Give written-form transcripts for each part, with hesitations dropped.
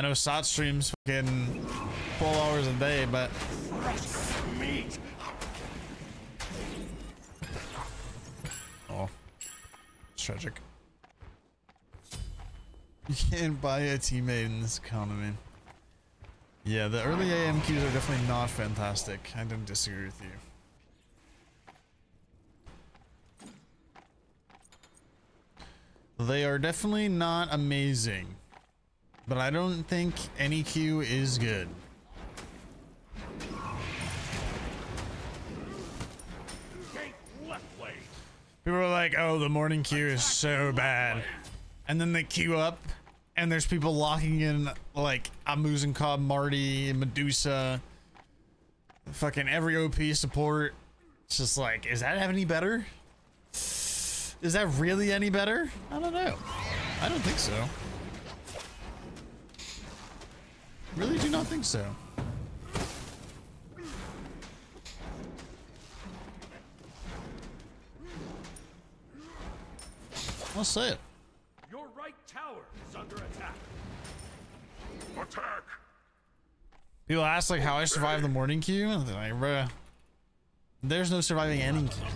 I know Sot streams fucking 12 hours a day, but oh, it's tragic. You can't buy a teammate in this economy. Yeah, the early AMQs are definitely not fantastic. I don't disagree with you. They are definitely not amazing, but I don't think any queue is good. People are like, oh, the morning queue is so bad. And then they queue up and there's people locking in like Amuz and Cobb, Marty, and Medusa, fucking every OP support. It's just like, is that any better? Is that really any better? I don't know. I don't think so. Really do not think so. I'll say it. Your right tower is under attack. Attack! People ask like how I survived the morning queue, and then I bruh. There's no surviving any queue.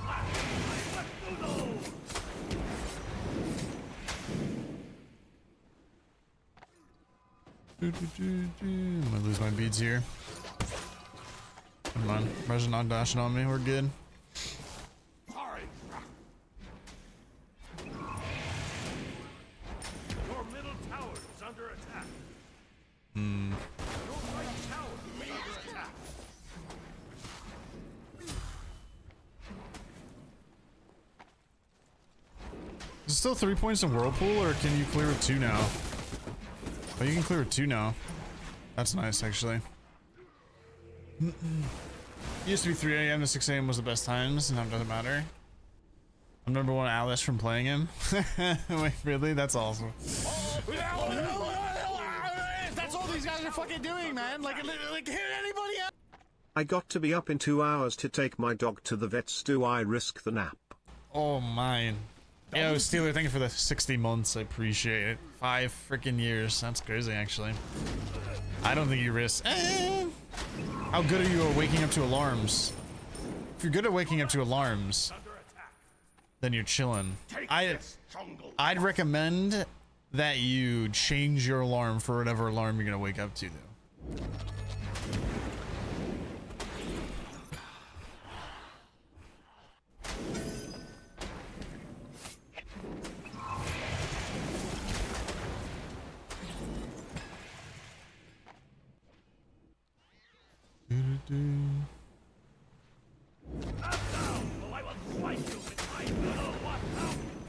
I'm gonna lose my beads here. Come on, Russia's not dashing on me. We're good. Your middle tower is under attack. Hmm. Your right tower is under attack. Is it still 3 points in Whirlpool, or can you clear with 2 now? Oh, you can clear with 2 now. That's nice, actually. Used to be 3 a.m. to 6 a.m. was the best times, and now it doesn't matter. I'm number one Alice from playing him. Wait, really? That's awesome. That's all these guys are fucking doing, man. Like hit anybody else. I got to be up in 2 hours to take my dog to the vets. Do I risk the nap? Oh, mine. Yo, Steeler, thank you for the 60 months. I appreciate it. 5 freaking years. That's crazy, actually. I don't think you risk. How good are you at waking up to alarms? If you're good at waking up to alarms, then you're chilling. I'd recommend that you change your alarm for whatever alarm you're gonna wake up to, though.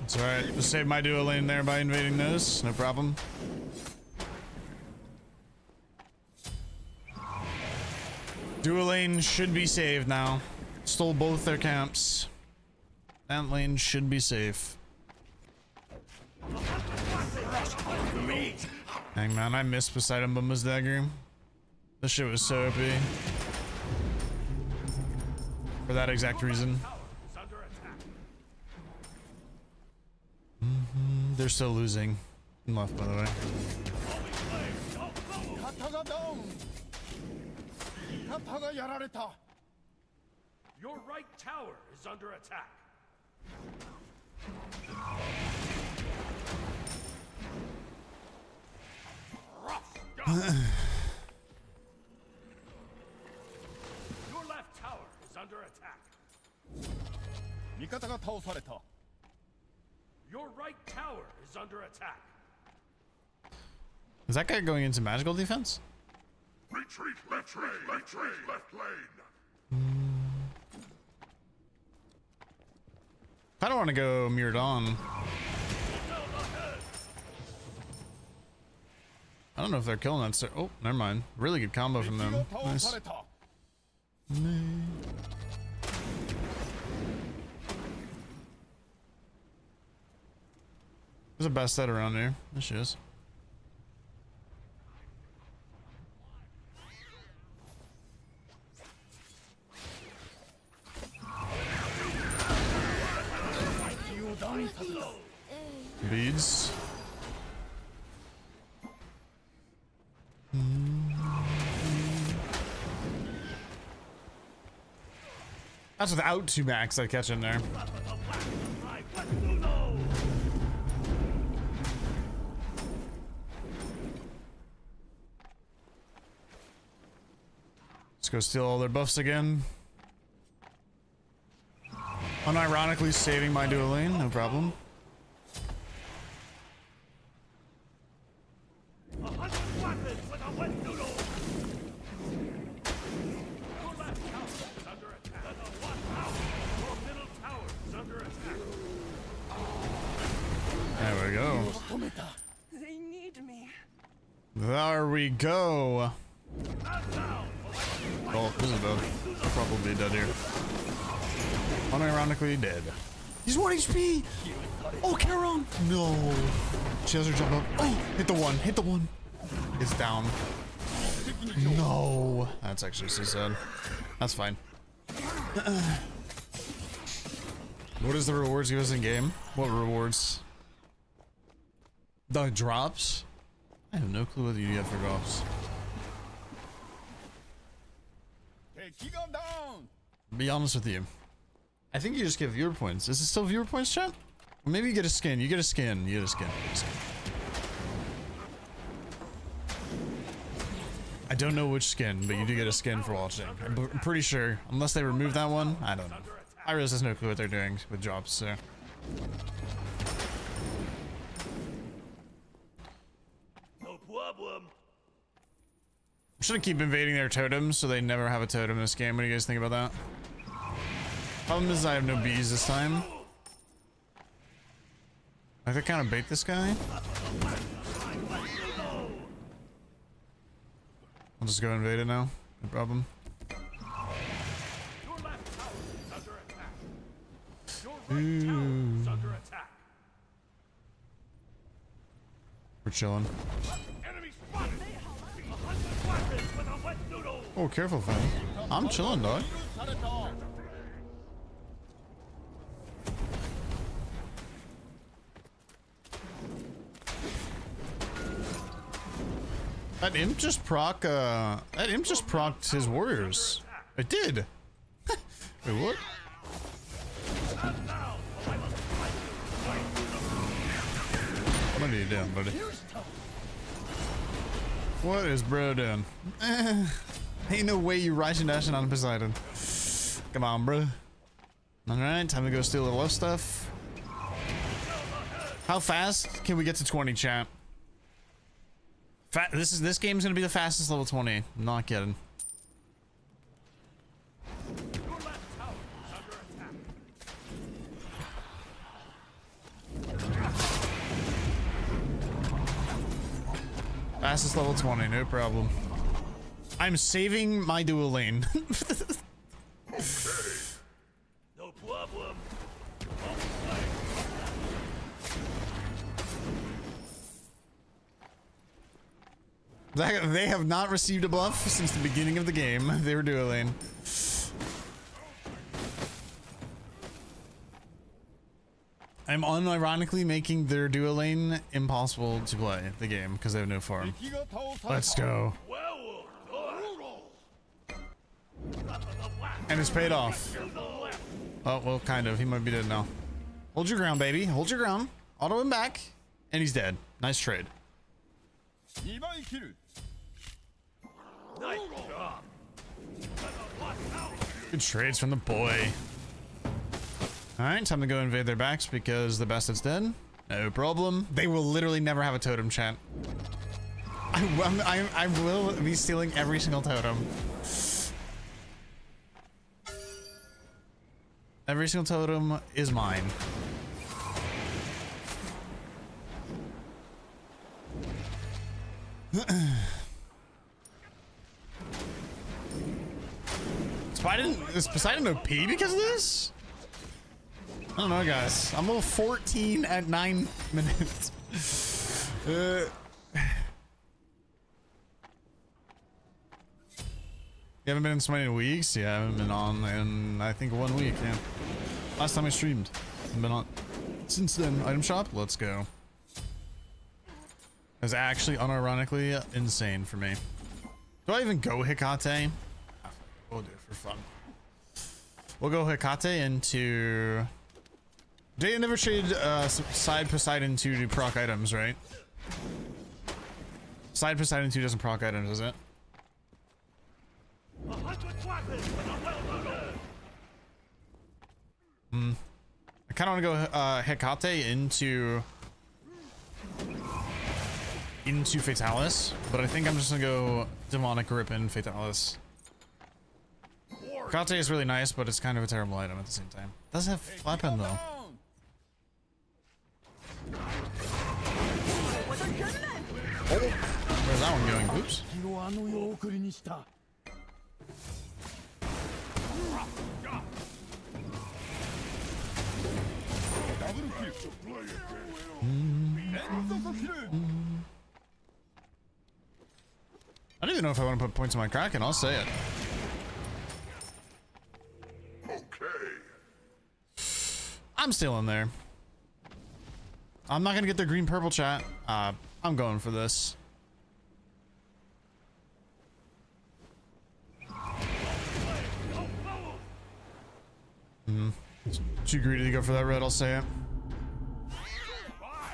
It's alright, just save my duo lane there by invading those, no problem. Duo lane should be saved now. Stole both their camps. That lane should be safe. Dang, man, I miss Poseidon Bumba's Dagger. This shit was so OP. For that exact reason. They're still losing. I'm left, by the way. Your right tower is under attack. Your left tower is under attack. Your right tower is under attack. Is that guy going into magical defense? Retreat, left lane, left lane. I don't want to go mirrored on. I don't know if they're killing that. So, oh, never mind. Really good combo from them. Nice. There's a best set around here. There she is. Beads. That's without two backs I catch in there. Let's go steal all their buffs again. Unironically saving my dual lane, no problem. There we go. They need me. There we go. Oh, this is about probably dead here. Unironically dead. He's 1 HP! Oh, Charon! No. She has her jump up. Oh, hit the one. Hit the one. It's down. No. That's actually so sad. That's fine. What does the rewards give us in game? What rewards? The drops? I have no clue what you get for drops. Be honest with you. I think you just get viewer points. Is it still viewer points, chat? Or maybe you get a skin. You get a skin. You get a skin. You get a skin. I don't know which skin, but you do get a skin for watching. I'm pretty sure. Unless they remove that one. I don't know. Iris has no clue what they're doing with drops, so. No problem. I'm just gonna keep invading their totems so they never have a totem in this game. What do you guys think about that? Problem is I have no bees this time. I could kind of bait this guy. I'll just go invade it now. No problem. Ooh. We're chilling. Oh, careful, fam. I'm chilling, dog. That imp just procced his warriors. It did. Wait, what? What are you doing, buddy? What is bro doing? Ain't no way you rising dashing on Poseidon. Come on, bro. Alright, time to go steal the left stuff. How fast can we get to 20, chat? This game's gonna be the fastest level 20. I'm not kidding. Fastest level 20, no problem. I'm saving my dual lane. No problem. They have not received a buff since the beginning of the game. They were dual lane. I'm unironically making their dual lane impossible to play the game because they have no farm. Let's go. And it's paid off. Oh, well, kind of. He might be dead now. Hold your ground, baby. Hold your ground. Auto him back. And he's dead. Nice trade. Good trades from the boy. Alright, time to go invade their backs because the bastard's dead. No problem. They will literally never have a totem, chat. I will be stealing every single totem. Every single totem is mine. Is Poseidon OP because of this? I don't know, guys. I'm level 14 at 9 minutes. You haven't been in so many weeks? Yeah, I haven't been on in, I think, 1 week, yeah. Last time I streamed. I've been on since then. Item shop? Let's go. It was actually unironically insane for me. Do I even go Hecate? We'll do it for fun. We'll go Hecate into... They never traded side Poseidon 2 to proc items, right? Side Poseidon 2 doesn't proc items, does it? Hmm. I kind of want to go Hecate into Fatalis, but I think I'm just gonna go Demonic Rip and Fatalis. Hecate is really nice, but it's kind of a terrible item at the same time. Doesn't have flat pen though. Where's that one going? Oops. I don't even know if I want to put points in my Kraken, I'll say it. Okay. I'm still in there. I'm not gonna get their green purple chat. I'm going for this. Mm-hmm. Too greedy to go for that red, I'll say it.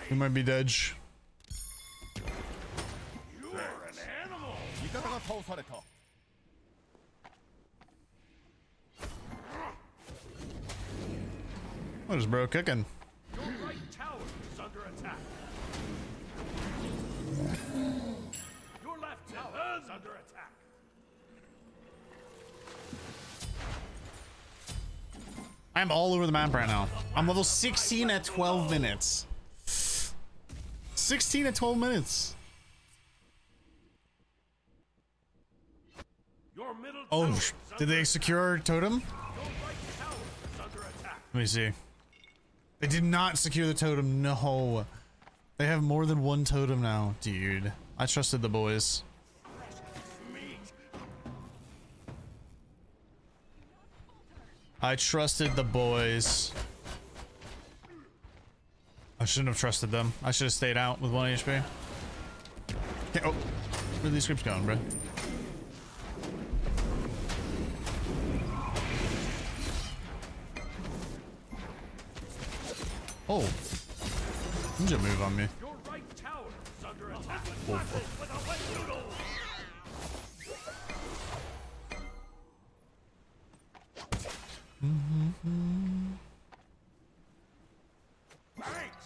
We might be dead. You're an animal. What is bro cooking? Your right tower is under attack. Your left tower is under attack. I'm all over the map right now. I'm level 16 at 12 minutes. 16 at 12 minutes. Oh, did they secure our totem? Let me see. They did not secure the totem. No. They have more than one totem now. Dude, I trusted the boys. I trusted the boys. I shouldn't have trusted them. I should have stayed out with 1 HP. Okay, oh, where are these scripts going, bro? Oh, ninja move on me. Your right tower is under attack. Mm-hmm. Thanks.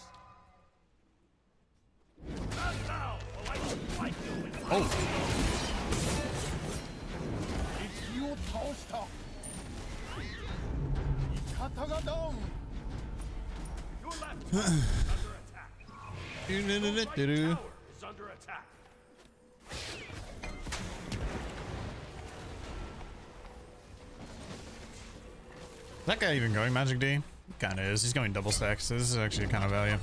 Oh. Is that guy even going Magic D? Kinda is. He's going double stacks, so this is actually kind of value.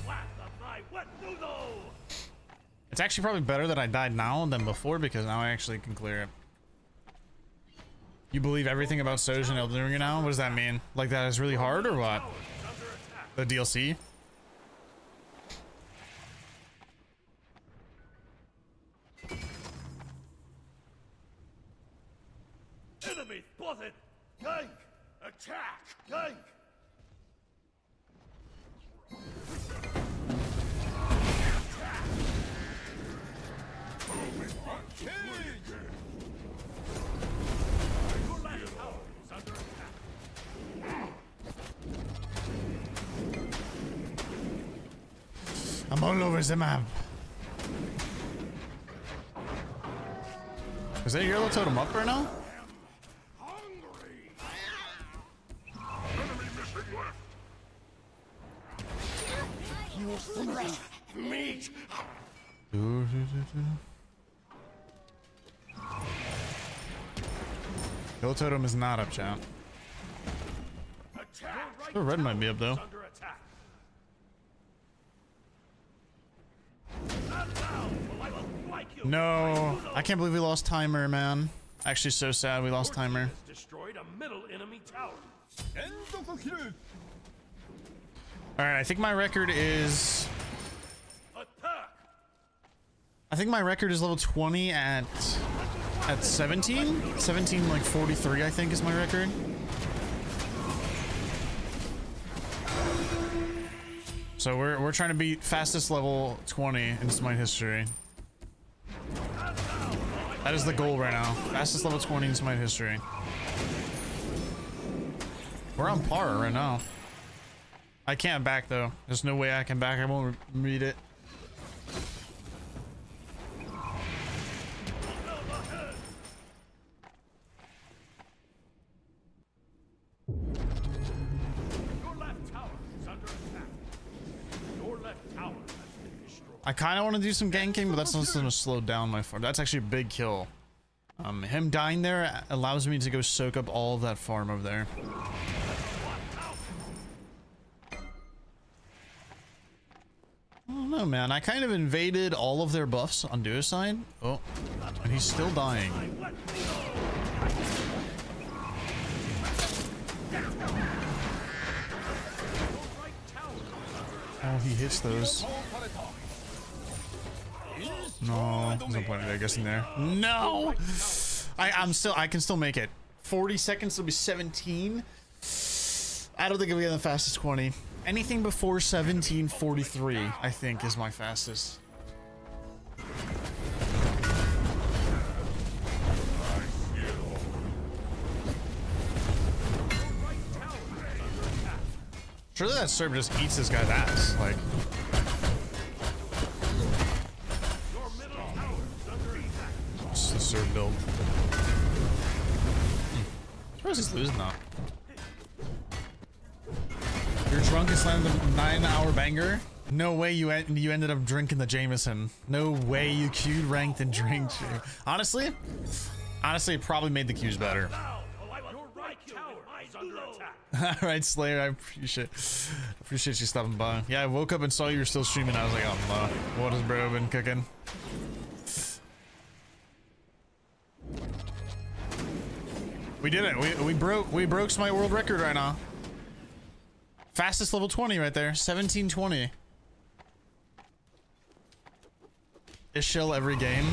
It's actually probably better that I died now than before, because now I actually can clear it. You believe everything about Soj and Elden Ring now? What does that mean? Like that is really hard or what? The DLC? Enemy spotted! Gank! Attack! Gank! I'm all over the map. Is that your little totem up right now? Meat. Kill totem is not up, chat. The red might be up though. No, I can't believe we lost timer, man. Actually, so sad we lost timer. All right, I think my record is. I think my record is level 20 at 17. 17 like 43, I think, is my record. So we're trying to beat fastest level 20 in Smite history. That is the goal right now. Fastest level 20 in Smite history. We're on par right now. I can't back though. There's no way I can back. I won't read it. I kind of want to do some ganking, but that's just going to slow down my farm. That's actually a big kill. Him dying there allows me to go soak up all of that farm over there. I don't know, man. I kind of invaded all of their buffs on Duo's side. Oh, and he's still dying. Oh, he hits those. No, no point in guessing there. No! I can still make it. 40 seconds will be 17. I don't think it'll be the fastest 20. Anything before 17:43, I think, is my fastest. Surely that Cerb just eats this guy's ass, like. Build. I suppose he's losing that. You're drunk and slammed the 9-hour banger? No way you ended up drinking the Jameson. No way you queued, ranked, and drank. Honestly, it probably made the queues better. Alright, Slayer, I appreciate you stopping by. Yeah, I woke up and saw you were still streaming. I was like, oh, what has bro been cooking? We did it. We broke my world record right now. Fastest level 20 right there. 17:20. Is shell every game.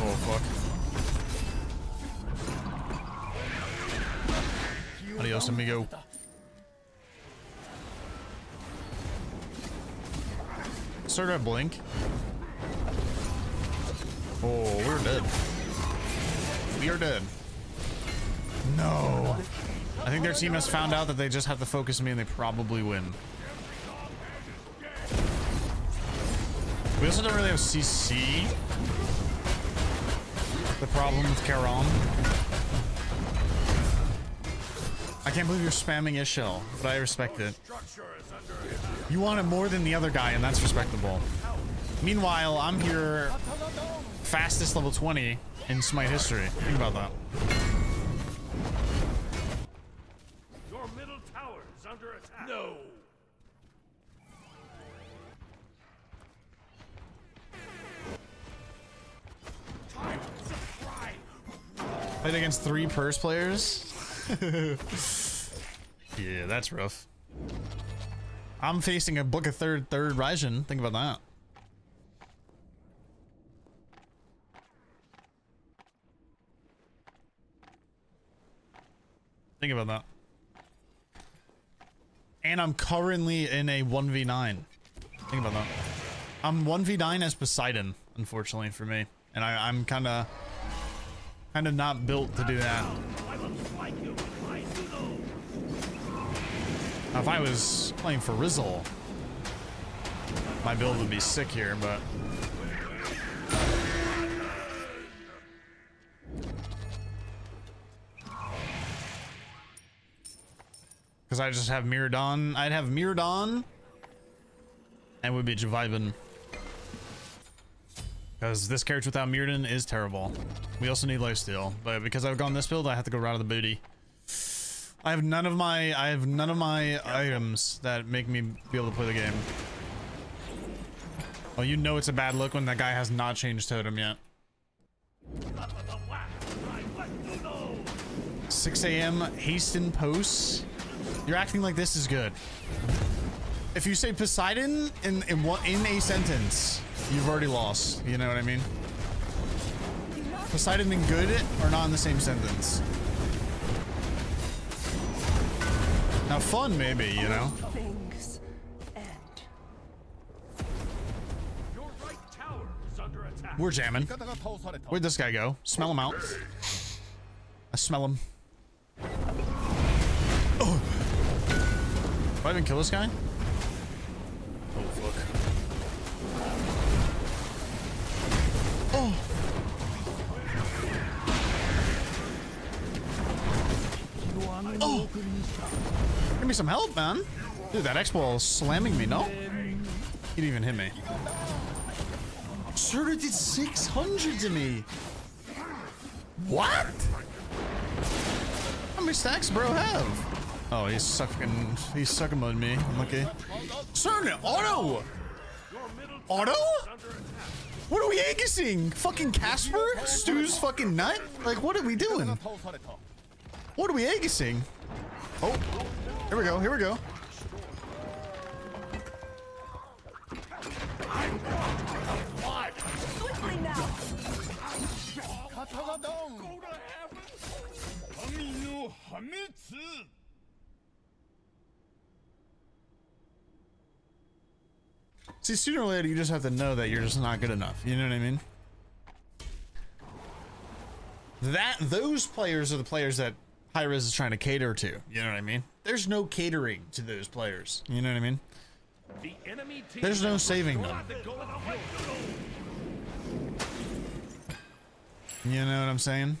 Oh fuck. Adios amigo. Started at blink. Oh, we're dead. We are dead. No. I think their team has found out that they just have to focus me and they probably win. We also don't really have CC. The problem with Charon. I can't believe you're spamming Ishel, but I respect it. You want it more than the other guy, and that's respectable. Meanwhile, I'm here fastest level 20 in Smite history. Think about that. Your middle tower is under attack. No. Played against 3 purse players. Yeah, that's rough. I'm facing a Book of Thoth third Raijin. Think about that. Think about that. And I'm currently in a 1v9. Think about that. I'm 1v9 as Poseidon, unfortunately for me. And I'm kind of not built to do that. Now, if I was playing for Rizzle, my build would be sick here, but... Because I just have Mirrodon. I'd have Mirrodon, and we'd be vibing. Because this character without Mirrodin is terrible. We also need lifesteal, but because I've gone this build, I have to go right out of the booty. I have none of my items that make me be able to play the game. Oh, you know it's a bad look when that guy has not changed totem yet. 6 a.m. Hasten posts. You're acting like this is good. If you say Poseidon in a sentence, you've already lost. You know what I mean? Poseidon and good are not in the same sentence. Now fun, maybe, you know? Things end. Your right tower is under attack. We're jamming. Where'd this guy go? Smell him out. I smell him. Oh. Do I even kill this guy? Oh, fuck. Oh. Oh. Give me some help, man. Dude, that X-ball is slamming me. No, he didn't even hit me. Surta did 600 to me. What? How many stacks, bro, have? Oh, he's sucking on me. I'm lucky. Cerna, auto. Auto? What are we Aegis-ing? Fucking Casper? Stu's fucking nut? Like, what are we doing? What are we Aegis-ing? Oh, here we go, here we go. See, sooner or later, you just have to know that you're just not good enough. You know what I mean? That, those players are the players that High-Res is trying to cater to, you know what I mean? There's no catering to those players, you know what I mean? There's no saving them. You know what I'm saying?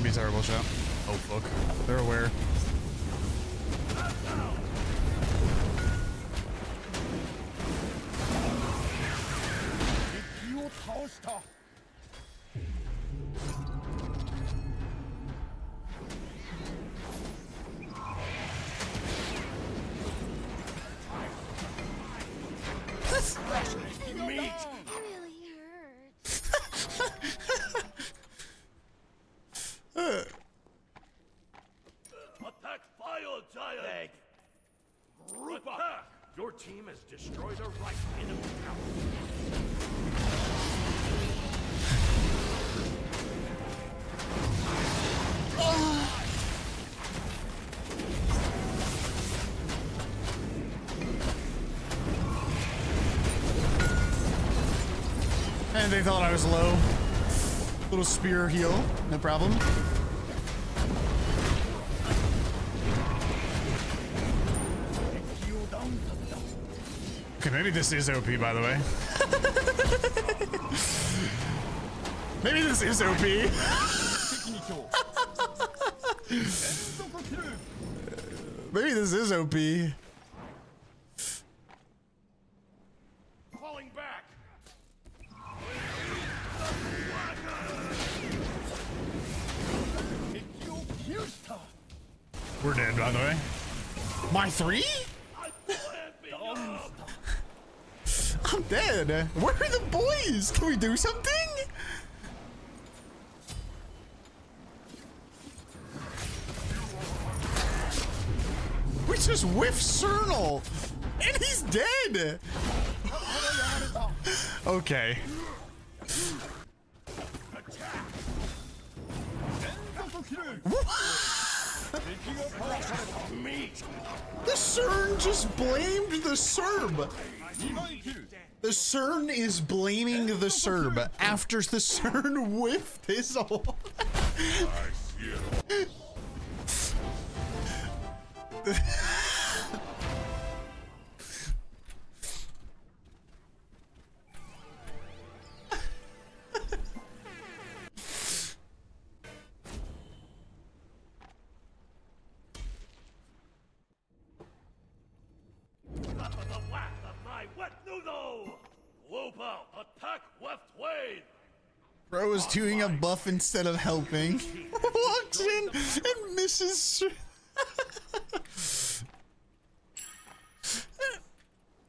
Be a terrible shot. Oh, look. They're aware. They thought I was low. Little spear heal, no problem. Okay, maybe this is OP, by the way. Maybe this is OP. Maybe this is OP. We're dead, by the way. My three? I'm dead. Where are the boys? Can we do something? We just whiffed Cernunnos, and he's dead. Okay. What? The Cern just blamed the Serb. The Cern is blaming the Serb after the Cern whiffed his ult. Bro is doing a buff instead of helping. Walks in and misses.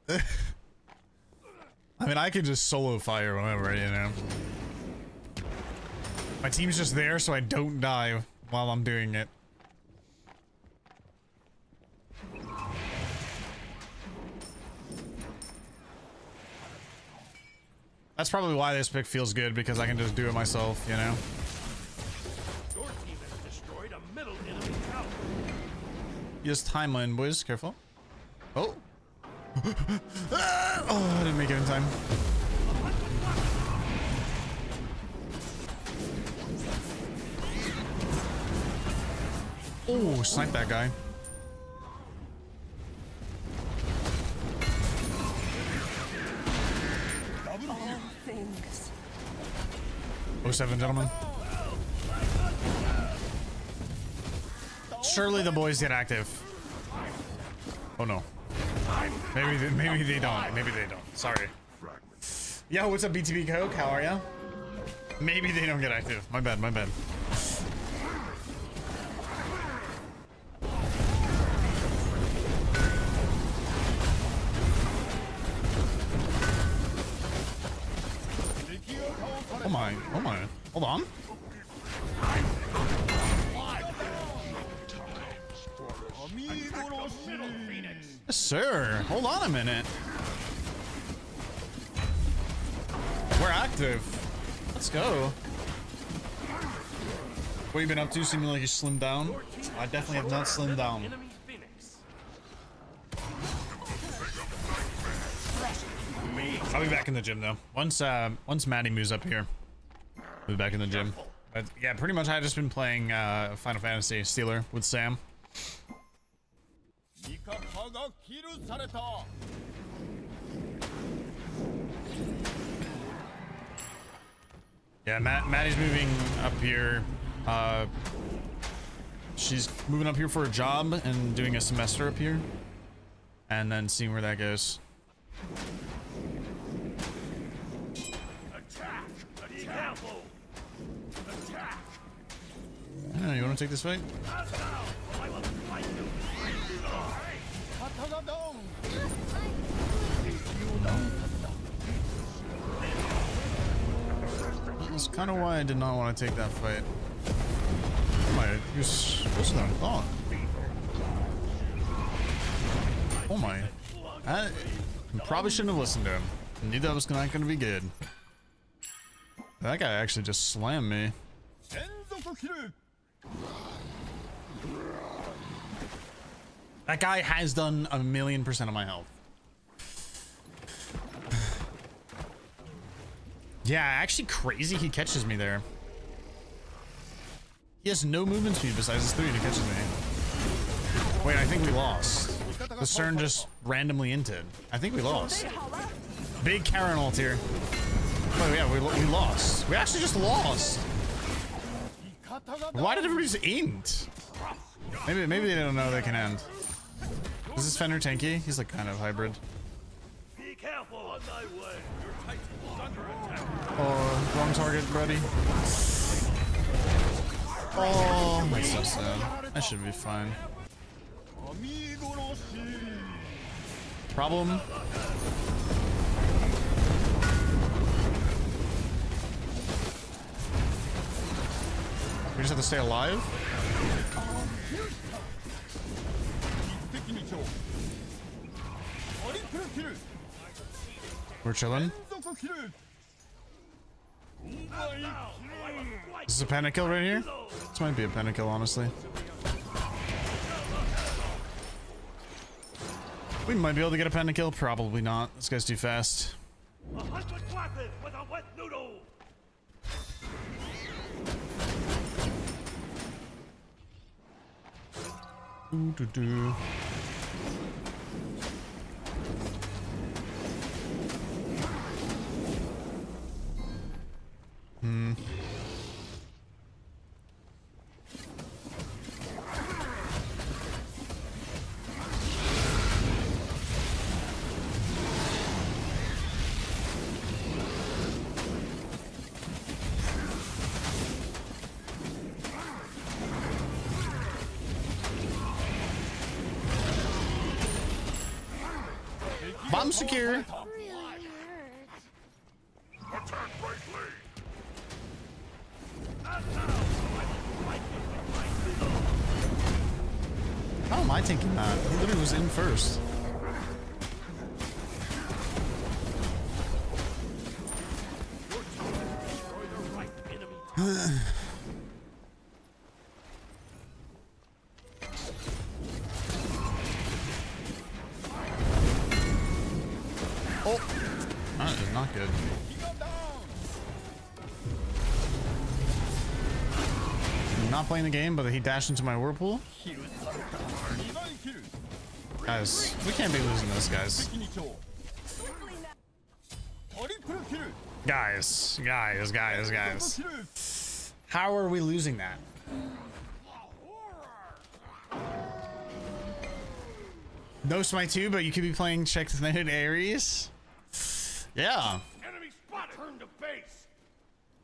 I mean, I could just solo fire whenever, you know. My team's just there so I don't die while I'm doing it. That's probably why this pick feels good, because I can just do it myself, you know? Your team has destroyed a middle enemy tower. Use timeline, boys. Careful. Oh. Oh, I didn't make it in time. Oh, snipe that guy. Oh, 07, gentlemen. Surely the boys get active. Oh no. Maybe they don't. Maybe they don't. Sorry. Yo, what's up, BTB Coke? How are ya? Maybe they don't get active. My bad. My bad. Oh my, oh my. Hold on. Yes, sir. Hold on a minute. We're active. Let's go. What you been up to? Seeming like you slimmed down. I definitely have not slimmed down. I'll be back in the gym though. Once Maddie moves up here. I'll be back in the gym. But yeah, pretty much I've just been playing Final Fantasy Stealer with Sam. Yeah, Maddie's moving up here. She's moving up here for a job and doing a semester up here. And then seeing where that goes. Oh, you want to take this fight? That's kind of why I did not want to take that fight. Oh my. I probably shouldn't have listened to him. I knew that was not going to be good. That guy actually just slammed me. That guy has done 1,000,000% of my health. Yeah, actually crazy he catches me there. He has no movement speed besides his 3 and he catches me. Wait, I think we lost. The Cern just randomly inted. I think we lost. Big Charon ult here. Oh yeah, we lost. We actually just lost. Why did everybody just int? Maybe they don't know they can end. Is this Fender tanky? He's like kind of hybrid. Be careful on thy way. Your Titan's under attack. Oh, wrong target, buddy. Oh, that's so sad. I should be fine. Problem. We just have to stay alive. We're chilling. Is this a pentakill right here? This might be a pentakill, honestly. We might be able to get a pentakill. Probably not. This guy's too fast. Doo-doo-doo. Hmm. Bomb secure. Attack How am I taking that? He literally was in first. Playing the game, but he dashed into my whirlpool. Guys, we can't be losing this, guys. Guys. How are we losing that? No Smite 2, but you could be playing Checkmate Ares. Yeah.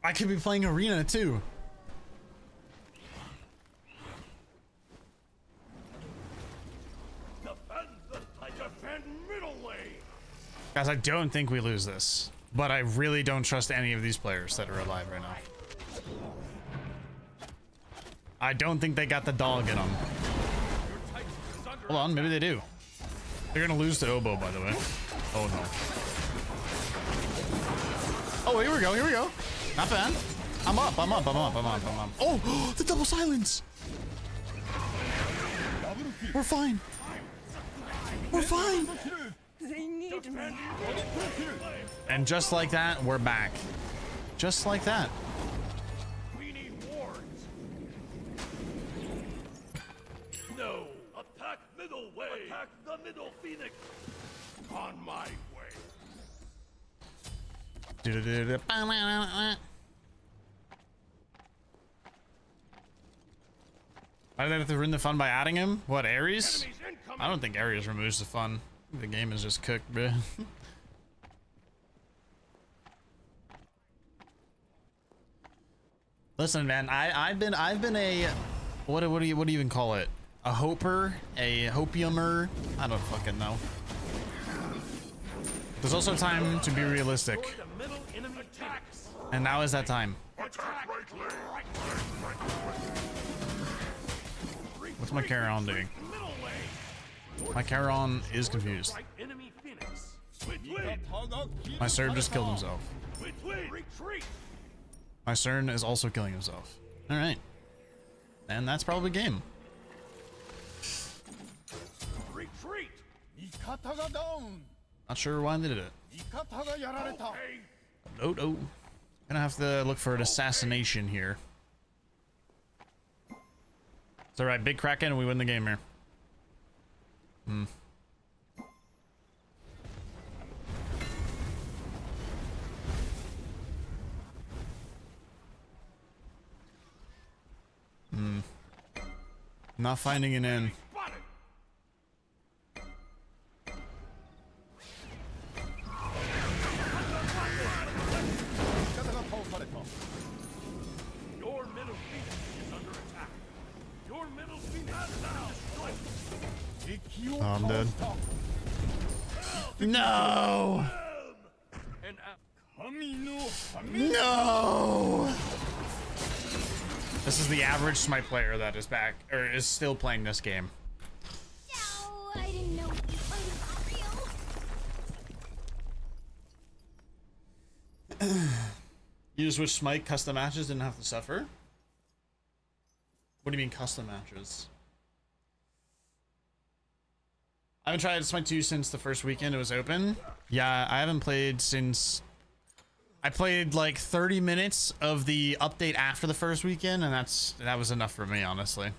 I could be playing Arena too. Guys, I don't think we lose this, but I really don't trust any of these players that are alive right now. I don't think they got the dog in them. Hold on, maybe they do. They're gonna lose to Oboe, by the way. Oh no. Oh, here we go. Not bad. I'm up. Oh, the double silence. We're fine. They need me. And just like that, we're back. Just like that. We need wards. No. Attack middle way. Attack the middle phoenix. On my way. Why did they have to ruin the fun by adding him? What, Ares? I don't think Ares removes the fun. The game is just cooked, bruh. Listen, man, I've been a what do you even call it? A hoper, a hopiumer? I don't fucking know. There's also time to be realistic, and now is that time. What's my Charon doing? My Charon is confused. My Cerberus just killed himself. My Cern is also killing himself. Alright. And that's probably game. Not sure why they did it. No. Gonna have to look for an assassination here. It's alright, big Kraken, and we win the game here. Not finding an end. Oh, I'm dead. No! No! This is the average Smite player that is back, or is still playing this game. No, I didn't know you were real. You just wish Smite custom matches didn't have to suffer? What do you mean custom matches? I haven't tried Smite 2 since the first weekend it was open. Yeah, I haven't played since... I played like 30 minutes of the update after the first weekend, and that was enough for me, honestly.